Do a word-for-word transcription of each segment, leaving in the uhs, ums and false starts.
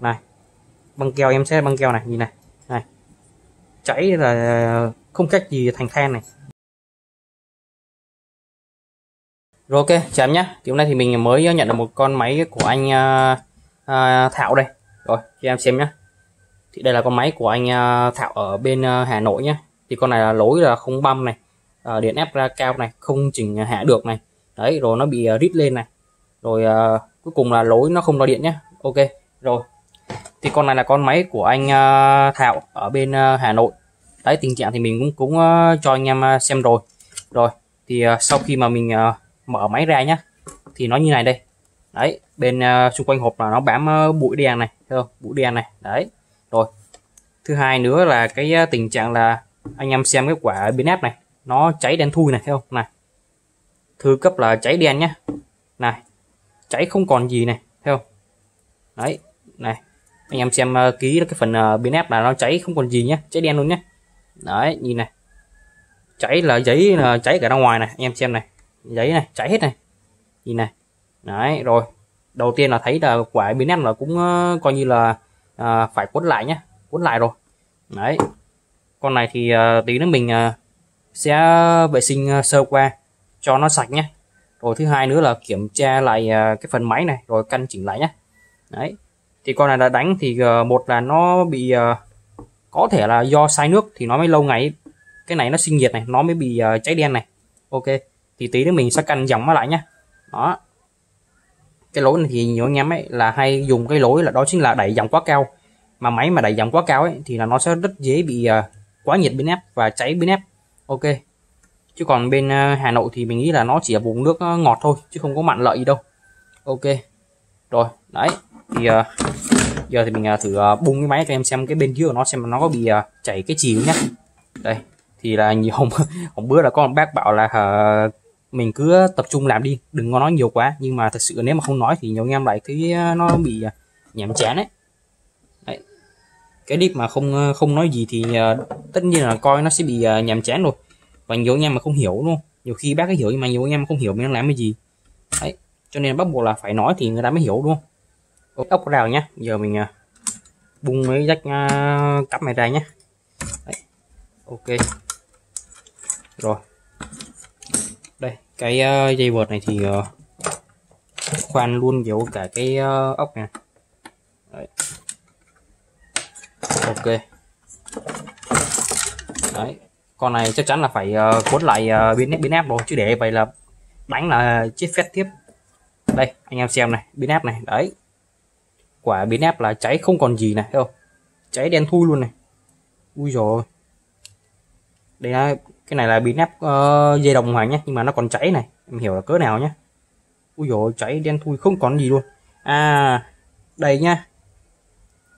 Này, băng keo em sẽ băng keo này, nhìn này, này cháy là không cách gì thành than này. Rồi ok, chào em nhé. Thì hôm nay thì mình mới nhận được một con máy của anh uh, uh, Thảo đây. Rồi, cho em xem nhé. Thì đây là con máy của anh uh, Thảo ở bên uh, Hà Nội nhé. Thì con này là lỗi là không băm này, uh, điện ép ra cao này, không chỉnh hạ được này. Đấy, rồi nó bị uh, rít lên này. Rồi uh, cuối cùng là lỗi nó không đo điện nhé. Ok, rồi. Thì con này là con máy của anh uh, Thảo ở bên uh, Hà Nội. Đấy, tình trạng thì mình cũng cũng uh, cho anh em uh, xem rồi. Rồi, thì uh, sau khi mà mình uh, mở máy ra nhá, thì nó như này đây. Đấy, bên uh, xung quanh hộp là nó bám uh, bụi đen này, thấy không? Bụi đen này. Đấy. Rồi. Thứ hai nữa là cái uh, tình trạng là anh em xem cái quả biến áp này, nó cháy đen thui này, thấy không? Này. Thứ cấp là cháy đen nhá. Này. Cháy không còn gì này, thấy không? Đấy, này. Anh em xem uh, ký cái phần uh, biến áp là nó cháy không còn gì nhá, cháy đen luôn nhá. Đấy, nhìn này. Cháy là giấy là cháy cả ra ngoài này, anh em xem này. Giấy này cháy hết này, nhìn này. Đấy, rồi đầu tiên là thấy là quả biến ép là cũng uh, coi như là uh, phải quấn lại nhé, quấn lại rồi. Đấy, con này thì uh, tí nữa mình uh, sẽ vệ sinh uh, sơ qua cho nó sạch nhé. Rồi thứ hai nữa là kiểm tra lại uh, cái phần máy này rồi căn chỉnh lại nhé. Đấy, thì con này đã đánh thì uh, một là nó bị uh, có thể là do sai nước thì nó mới lâu ngày, cái này nó sinh nhiệt này nó mới bị uh, cháy đen này. Ok, thì tí nữa mình sẽ căn dòng nó lại nhé. Đó, cái lỗi này thì nhiều anh em ấy là hay dùng cái lỗi là đó chính là đẩy dòng quá cao, mà máy mà đẩy dòng quá cao ấy thì là nó sẽ rất dễ bị uh, quá nhiệt bên ép và cháy bên ép. Ok, chứ còn bên uh, Hà Nội thì mình nghĩ là nó chỉ ở vùng nước ngọt thôi chứ không có mặn lợi gì đâu. Ok, rồi đấy, thì uh, giờ thì mình uh, thử uh, bung cái máy cho em xem cái bên dưới của nó xem nó có bị uh, chảy cái gì nhé. Đây thì là nhiều hôm, hôm bữa là có một bác bảo là uh, mình cứ tập trung làm đi, đừng có nói nhiều quá, nhưng mà thật sự nếu mà không nói thì nhiều anh em lại thấy nó bị nhàm chán ấy. Đấy, cái clip mà không không nói gì thì tất nhiên là coi nó sẽ bị nhàm chán rồi, và nhiều anh em mà không hiểu luôn, nhiều khi bác ấy hiểu nhưng mà nhiều anh em không hiểu mình đang làm cái gì. Đấy, cho nên bắt buộc là phải nói thì người ta mới hiểu luôn. Ốc rào nhá, giờ mình bung mấy rách cắp này ra nhá. Đấy, ok, rồi đây cái uh, dây vợt này thì uh, khoan luôn vào cả cái uh, ốc này. Đấy, ok, đấy con này chắc chắn là phải uh, cuốn lại uh, biến ép biến áp rồi, chứ để vậy là đánh là chết phép tiếp. Đây anh em xem này, biến áp này, đấy quả biến áp là cháy không còn gì này, thấy không, cháy đen thui luôn này. Ui rồi, đây là cái này là bị nắp uh, dây đồng hoàng nhé, nhưng mà nó còn cháy này, em hiểu là cỡ nào nhé. Ui dồi, cháy đen thui không còn gì luôn. À đây nhá,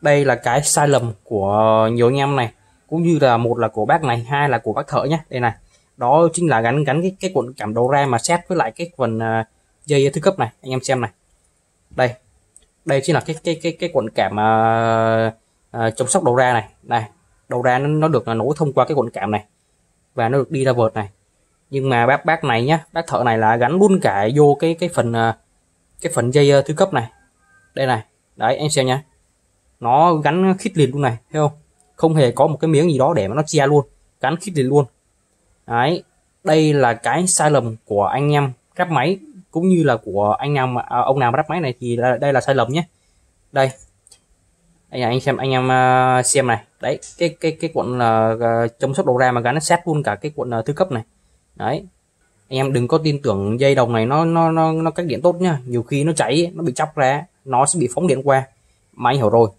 đây là cái sai lầm của nhiều anh em này, cũng như là một là của bác này, hai là của bác thợ nhé. Đây này, đó chính là gắn gắn cái, cái cuộn cảm đầu ra mà xét với lại cái phần uh, dây thứ cấp này. Anh em xem này, đây đây chính là cái cái cái cái cuộn cảm uh, uh, chống sốc đầu ra này. Này đầu ra nó, nó được là nối thông qua cái cuộn cảm này và nó được đi ra vợt này, nhưng mà bác bác này nhá, bác thợ này là gắn luôn cả vô cái cái phần cái phần dây thứ cấp này. Đây này, đấy anh xem nhá, nó gắn khít liền luôn này, thấy không, không hề có một cái miếng gì đó để mà nó che luôn, gắn khít liền luôn. Đấy, đây là cái sai lầm của anh em ráp máy, cũng như là của anh em à, ông nào ráp máy này thì là, đây là sai lầm nhé. Đây anh anh xem, anh em xem này, đấy cái cái cái cuộn là chống sốc đầu ra mà gắn sát luôn cả cái cuộn thứ cấp này. Đấy, anh em đừng có tin tưởng dây đồng này nó nó nó nó cách điện tốt nhá, nhiều khi nó cháy nó bị chóc ra nó sẽ bị phóng điện qua, mà anh hiểu rồi,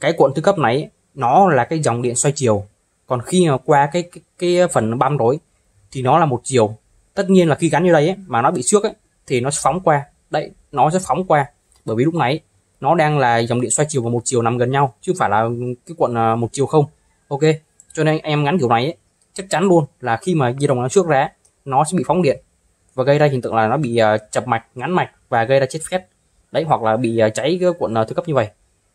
cái cuộn thứ cấp này nó là cái dòng điện xoay chiều, còn khi mà qua cái cái, cái phần băm rối thì nó là một chiều, tất nhiên là khi gắn như đây ấy, mà nó bị xước ấy, thì nó sẽ phóng qua, đấy nó sẽ phóng qua, bởi vì lúc này nó đang là dòng điện xoay chiều và một chiều nằm gần nhau chứ không phải là cái cuộn một chiều không. Ok, cho nên em gắn kiểu này ấy, chắc chắn luôn là khi mà dây đồng nó trước ra nó sẽ bị phóng điện và gây ra hiện tượng là nó bị uh, chập mạch, ngắn mạch và gây ra chết phép. Đấy, hoặc là bị uh, cháy cái cuộn uh, thứ cấp như vậy.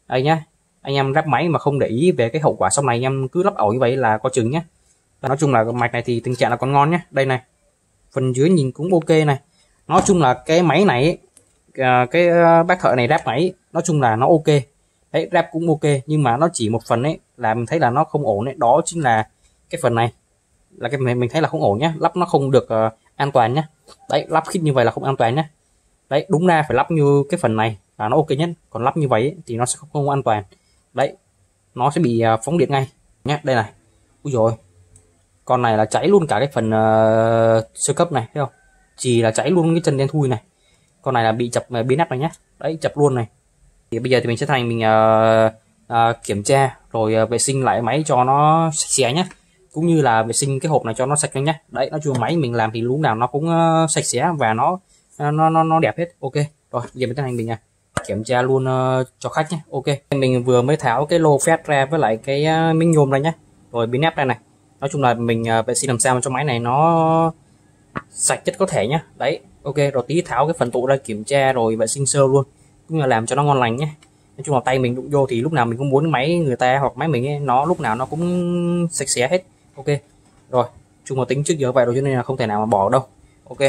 Đây nhá, anh em ráp máy mà không để ý về cái hậu quả sau này, anh em cứ lắp ẩu như vậy là có chừng nhé. Và nói chung là mạch này thì tình trạng là còn ngon nhé. Đây này, phần dưới nhìn cũng ok này, nói chung là cái máy này ấy, à, cái bác thợ này ráp máy nói chung là nó ok đấy, ráp cũng ok, nhưng mà nó chỉ một phần ấy là mình thấy là nó không ổn đấy, đó chính là cái phần này là cái mình mình thấy là không ổn nhá, lắp nó không được uh, an toàn nhá. Đấy, lắp khít như vậy là không an toàn nhá. Đấy, đúng ra phải lắp như cái phần này là nó ok nhất, còn lắp như vậy ấy, thì nó sẽ không, không an toàn. Đấy, nó sẽ bị uh, phóng điện ngay nhá. Đây này, ui rồi, con này là cháy luôn cả cái phần uh, sơ cấp này, thấy không? Chỉ là cháy luôn cái chân đen thui này. Con này là bị chập uh, biến nắp này nhá. Đấy, chập luôn này. Thì bây giờ thì mình sẽ thành mình uh, uh, kiểm tra rồi uh, vệ sinh lại máy cho nó sạch sẽ nhá, cũng như là vệ sinh cái hộp này cho nó sạch nhá. Đấy, nói chung máy mình làm thì lúc nào nó cũng uh, sạch sẽ và nó uh, nó nó nó đẹp hết. Ok, rồi giờ mình tiến hành mình uh, kiểm tra luôn uh, cho khách nhé. Ok, mình vừa mới tháo cái lô phét ra với lại cái uh, miếng nhôm ra nhá, rồi biến ép ra này. Nói chung là mình uh, vệ sinh làm sao cho máy này nó sạch nhất có thể nhá. Đấy, ok, rồi tí tháo cái phần tụ ra kiểm tra rồi vệ sinh sơ luôn, cũng là làm cho nó ngon lành nhé. Nói chung là tay mình đụng vô thì lúc nào mình cũng muốn máy người ta hoặc máy mình ấy, nó lúc nào nó cũng sạch sẽ hết. Ok, rồi chung là tính trước giờ vậy rồi cho nên là không thể nào mà bỏ đâu. Ok,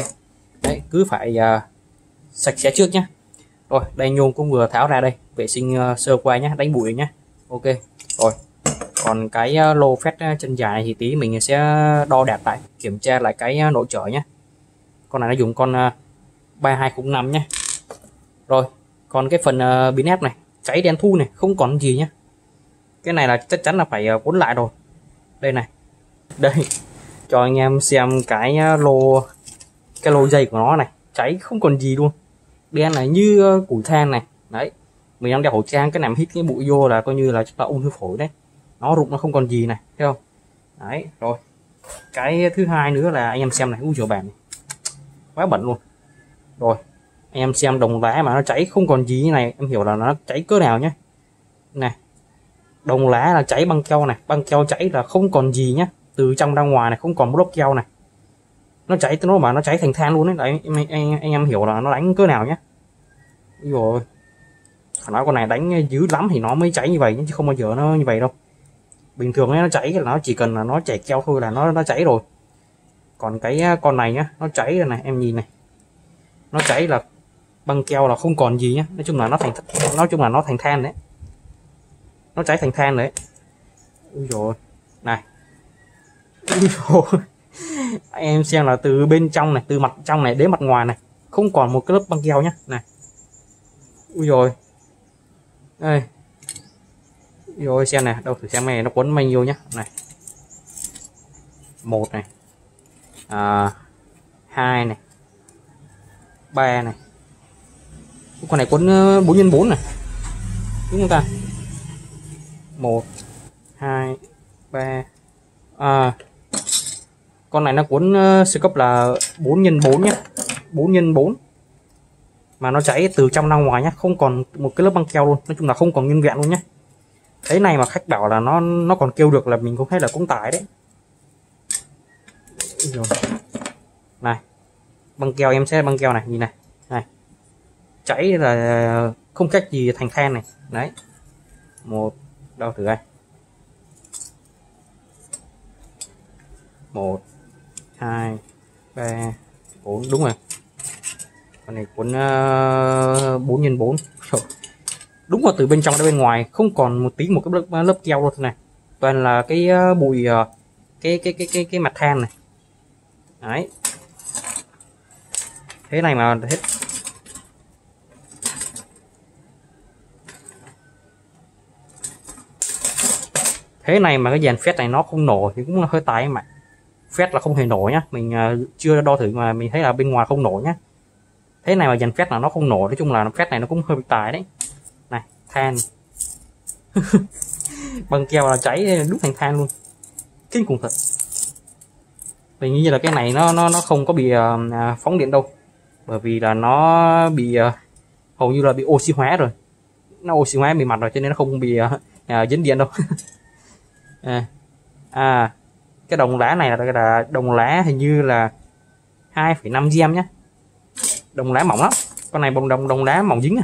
đấy cứ phải uh, sạch sẽ trước nhá. Rồi đây nhôm cũng vừa tháo ra đây, vệ sinh uh, sơ qua nhá, đánh bụi nhá. Ok, rồi còn cái uh, lô phét uh, chân dài này thì tí mình sẽ đo đạc lại, kiểm tra lại cái uh, nội trở nhá. Con này nó dùng con uh, ba hai không năm nhá. Rồi còn cái phần uh, biến ép này cháy đen thui này, không còn gì nhá. Cái này là chắc chắn là phải uh, cuốn lại rồi. Đây này, đây cho anh em xem cái lô cái lô dây của nó này, cháy không còn gì luôn, đen này như củi than này. Đấy, mình đang đeo khẩu trang cái nằm hít cái bụi vô là coi như là chúng ta ung thư phổi đấy, nó rụng nó không còn gì này, thấy không? Đấy, rồi cái thứ hai nữa là anh em xem này, u rửa bàn này. Quá bẩn luôn. Rồi anh em xem đồng đá mà nó cháy không còn gì như này, em hiểu là nó cháy cỡ nào nhé. Này, đồng lá là cháy băng keo này, băng keo cháy là không còn gì nhá, từ trong ra ngoài này không còn một lớp keo này, nó cháy nó mà nó cháy thành than luôn đấy. Đấy, anh, anh, anh em hiểu là nó đánh cỡ nào nhá. Rồi nói con này đánh dữ lắm thì nó mới cháy như vậy chứ không bao giờ nó như vậy đâu. Bình thường ấy, nó cháy là nó chỉ cần là nó chảy keo thôi là nó nó cháy rồi. Còn cái con này nhá, nó cháy rồi này, em nhìn này, nó cháy là băng keo là không còn gì nhá. Nói chung là nó thành nói chung là nó thành than đấy, nó cháy thành than đấy. Ui dồi, này anh em xem là từ bên trong này, từ mặt trong này đến mặt ngoài này không còn một cái lớp băng keo nhá. Này, ui dồi, đây rồi xem này, đâu thử xem này nó quấn bao nhiêu nhá. Này, một này, à, hai này, ba này, con này quấn bốn nhân bốn này đúng không ta? Một hai ba à, con này nó cuốn uh, sơ cấp là bốn nhân bốn nhé, bốn nhân bốn mà nó cháy từ trong ra ngoài nhé, không còn một cái lớp băng keo luôn. Nói chung là không còn nguyên vẹn luôn nhé. Cái này mà khách bảo là nó nó còn kêu được là mình cũng thấy là cũng tải đấy. Rồi. Này, băng keo em sẽ băng keo này, nhìn này, này cháy là không cách gì thành than này. Đấy, một đâu thử đây, một hai ba bốn, đúng rồi, con này cuốn bốn nhân bốn, đúng là từ bên trong ra bên ngoài không còn một tí một cái lớp, lớp keo luôn này, toàn là cái bụi cái cái cái cái cái mặt than này. Đấy, thế này mà hết. Thế này mà cái dàn phét này nó không nổ thì cũng là hơi tái mà. Phét là không hề nổ nhá, mình uh, chưa đo thử mà mình thấy là bên ngoài không nổ nhá. Thế này mà dàn phét là nó không nổ, nói chung là phét này nó cũng hơi bị tái đấy. Này, than. Băng keo là cháy đúc thành than luôn. Kinh khủng thật. Mình nghĩ là cái này nó nó nó không có bị uh, phóng điện đâu. Bởi vì là nó bị uh, hầu như là bị oxy hóa rồi. Nó oxy hóa bề mặt rồi cho nên nó không bị uh, uh, dính điện đâu. À, à, cái đồng lá này là, là đồng lá hình như là hai phẩy năm gam nhé, đồng lá mỏng lắm. Con này bông đồng đồng lá mỏng dính à.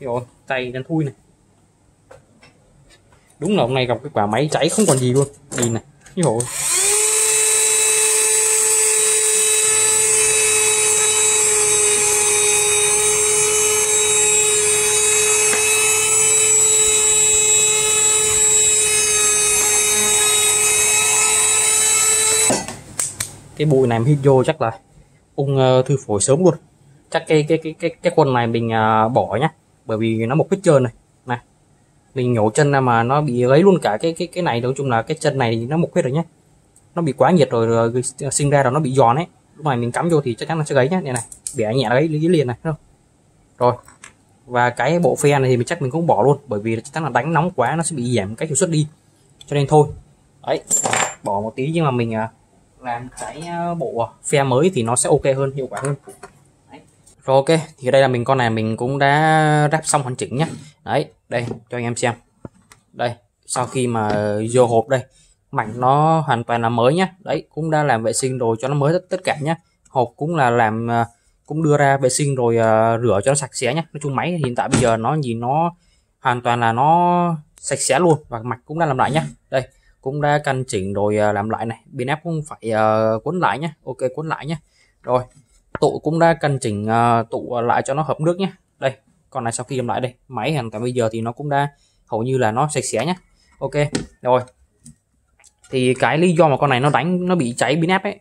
Rồi tay đang thui này, đúng là hôm nay gặp cái quả máy cháy không còn gì luôn. Nhìn này, rồi Cái bùi này mình hít vô chắc là ung thư phổi sớm luôn. Chắc cái cái cái cái cái con này mình bỏ nhá, bởi vì nó một cái trơn này này, mình nhổ chân ra mà nó bị lấy luôn cả cái cái cái này. Nói chung là cái chân này thì nó mục hết rồi nhé, nó bị quá nhiệt rồi, rồi sinh ra rồi nó bị giòn ấy. Lúc này mình cắm vô thì chắc chắn nó sẽ gãy nhá. Này này, bẻ nhẹ lấy lấy liền này rồi. Và cái bộ phe này thì mình chắc mình cũng bỏ luôn, bởi vì chắc chắn là đánh nóng quá nó sẽ bị giảm cái hiệu suất đi, cho nên thôi ấy, bỏ một tí. Nhưng mà mình làm cái bộ phe mới thì nó sẽ ok hơn, hiệu quả hơn. Rồi ok, thì đây là mình con này mình cũng đã ráp xong hoàn chỉnh nhé. Đấy, đây cho anh em xem. Đây, sau khi mà vô hộp đây, mảnh nó hoàn toàn là mới nhé. Đấy, cũng đã làm vệ sinh rồi cho nó mới tất cả nhé. Hộp cũng là làm, cũng đưa ra vệ sinh rồi uh, rửa cho nó sạch sẽ nhé. Nói chung máy hiện tại bây giờ nó nhìn nó hoàn toàn là nó sạch sẽ luôn. Và mạch cũng đã làm lại nhé. Đây, cũng đã căn chỉnh rồi uh, làm lại này. Bên ép cũng phải uh, cuốn lại nhé. Ok, cuốn lại nhé. Rồi. Tụ cũng đã căn chỉnh uh, tụ lại cho nó hợp nước nhé. Đây, còn này sau khi làm lại đây, máy hiện tại bây giờ thì nó cũng đã hầu như là nó sạch sẽ nhé. Ok, rồi. Thì cái lý do mà con này nó đánh, nó bị cháy pin ép ấy,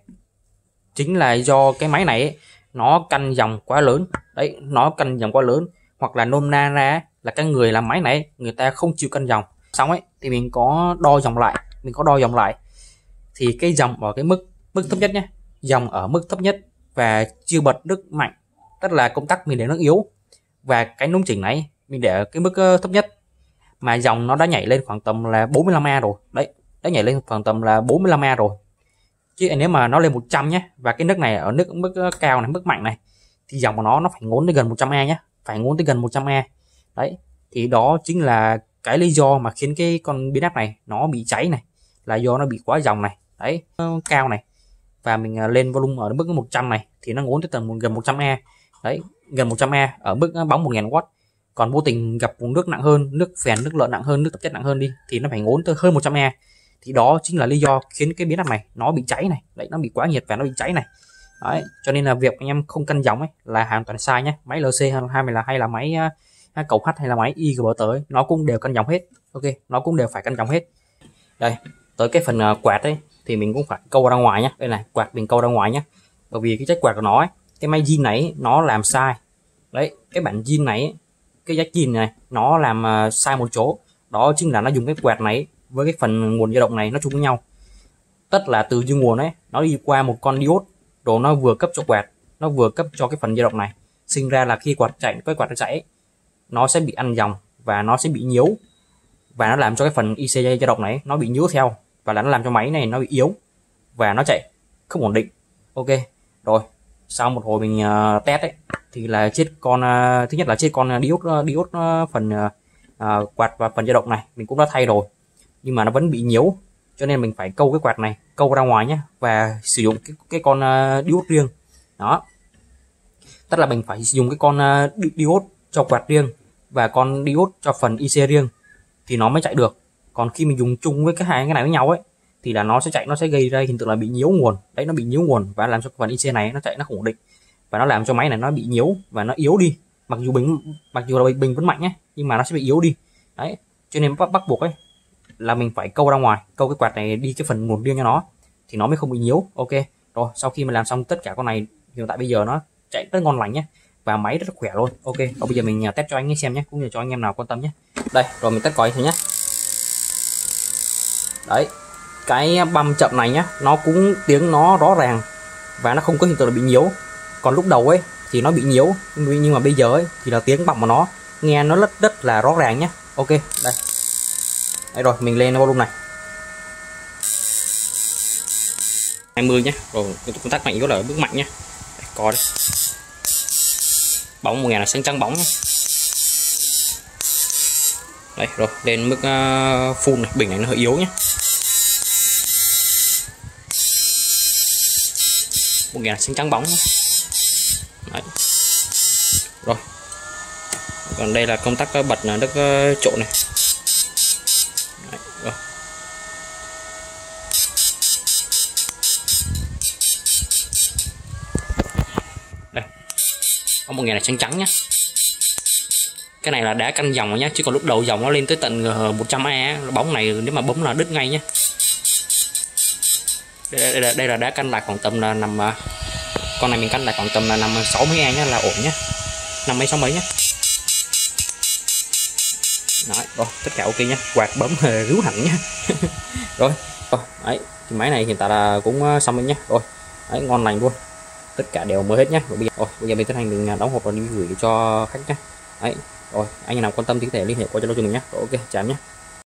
chính là do cái máy này ấy, nó căn dòng quá lớn. Đấy, nó căn dòng quá lớn, hoặc là nôm na ra là cái người làm máy này người ta không chịu căn dòng. Xong ấy thì mình có đo dòng lại, mình có đo dòng lại thì cái dòng ở cái mức mức thấp nhất nhé, dòng ở mức thấp nhất và chưa bật nước mạnh, tức là công tắc mình để nước yếu và cái nung chỉnh này mình để cái mức thấp nhất, mà dòng nó đã nhảy lên khoảng tầm là bốn mươi lăm ampe rồi. Đấy, đã nhảy lên khoảng tầm là bốn mươi lăm ampe rồi. Chứ nếu mà nó lên một trăm nhé, và cái nước này ở nước mức cao này, mức mạnh này, thì dòng của nó nó phải ngốn tới gần một trăm ampe nhé, phải ngốn tới gần một trăm ampe. Đấy, thì đó chính là cái lý do mà khiến cái con biến áp này nó bị cháy này, là do nó bị quá dòng này. Đấy, cao này, và mình lên volume ở mức một trăm này thì nó ngốn tới tầm gần một trăm ampe. Đấy, gần một trăm ampe ở mức bóng một nghìn oát. Còn vô tình gặp vùng nước nặng hơn, nước phèn, nước lợn nặng hơn, nước tạp chất nặng hơn đi, thì nó phải ngốn tới hơn một trăm ampe. Thì đó chính là lý do khiến cái biến áp này nó bị cháy này. Đấy, nó bị quá nhiệt và nó bị cháy này. Đấy, cho nên là việc anh em không căn dòng ấy là hoàn toàn sai nhé. Máy L C hai mươi là hay là máy uh, cầu H hay là máy I G B T tới, nó cũng đều căn dòng hết. Ok, nó cũng đều phải căn dòng hết. Đây, tới cái phần uh, quạt ấy thì mình cũng phải câu ra ngoài nhé. Đây này, quạt mình câu ra ngoài nhé, bởi vì cái chất quạt của nó ấy, cái máy zin này nó làm sai. Đấy, cái bản zin này, cái jack zin này nó làm uh, sai một chỗ, đó chính là nó dùng cái quạt này với cái phần nguồn dao động này nó chung với nhau, tất là từ dương nguồn ấy nó đi qua một con diode rồi nó vừa cấp cho quạt, nó vừa cấp cho cái phần dao động này, sinh ra là khi quạt chạy, cái quạt nó chạy nó sẽ bị ăn dòng và nó sẽ bị nhiễu, và nó làm cho cái phần I C dao động này nó bị nhiễu theo, và là nó làm cho máy này nó bị yếu và nó chạy không ổn định. Ok, rồi sau một hồi mình uh, test ấy thì là chết con uh, thứ nhất là chết con diode diode uh, phần uh, quạt và phần dao động này mình cũng đã thay rồi, nhưng mà nó vẫn bị nhiễu, cho nên mình phải câu cái quạt này câu ra ngoài nhé, và sử dụng cái, cái con uh, diode riêng đó, tức là mình phải dùng cái con uh, diode cho quạt riêng và con diode cho phần I C riêng thì nó mới chạy được. Còn khi mình dùng chung với cái hai cái này với nhau ấy thì là nó sẽ chạy, nó sẽ gây ra hiện tượng là bị nhiễu nguồn. Đấy, nó bị nhiễu nguồn và làm cho phần I C này nó chạy nó không ổn định, và nó làm cho máy này nó bị nhiễu và nó yếu đi, mặc dù bình mặc dù là bình vẫn mạnh nhé, nhưng mà nó sẽ bị yếu đi. Đấy, cho nên bắt, bắt buộc ấy là mình phải câu ra ngoài, câu cái quạt này đi cái phần nguồn riêng cho nó thì nó mới không bị nhiễu. Ok, rồi sau khi mà làm xong tất cả con này, hiện tại bây giờ nó chạy rất ngon lành nhé, và máy rất khỏe luôn. Ok, rồi bây giờ mình test cho anh ấy xem nhé, cũng như cho anh em nào quan tâm nhé. Đây, rồi mình test coi thử nhé. Đấy, cái băm chậm này nhá, nó cũng tiếng nó rõ ràng và nó không có hiện tượng là bị nhiễu. Còn lúc đầu ấy thì nó bị nhiễu, nhưng mà bây giờ ấy thì là tiếng băm của nó nghe nó rất rất là rõ ràng nhé. Ok, đây. Đấy, rồi mình lên volume này hai mươi nhé, rồi công tắc mạnh yếu là ở bước mạnh nhé. Đây, coi đây, bóng một ngày là sáng trắng bóng nhé. Đây, rồi lên mức uh, full này, bình này nó hơi yếu nhé, một ngày là sáng trắng bóng nhé. Đấy, rồi còn đây là công tắc bật là đất uh, trộn này. Có một ngày là trắng trắng nhá. Cái này là đã căn dòng rồi nhá, chứ còn lúc đầu dòng nó lên tới tận một trăm ampe, bóng này nếu mà bấm là đứt ngay nhá. Đây, đây, là, đây là đá canh lạc còn tầm là nằm, con này mình canh lạc còn tầm là nằm sáu mươi an nhá, là ổn nhá, năm mấy sáu mấy nhá. Đấy, oh, tất cả ok nhá, quạt bấm cứu hạnh nhá. Rồi, oh, đấy, máy này hiện tại là cũng xong rồi nhá. Rồi, đấy, ngon lành luôn, tất cả đều mới hết nhá. Rồi, bây giờ, oh, bây giờ mình tiến hành mình đóng hộp và đi gửi cho khách nhá. Đấy, rồi anh nào quan tâm thì có thể liên hệ qua Zalo cho mình nhá. Rồi, ok, chào em nhá.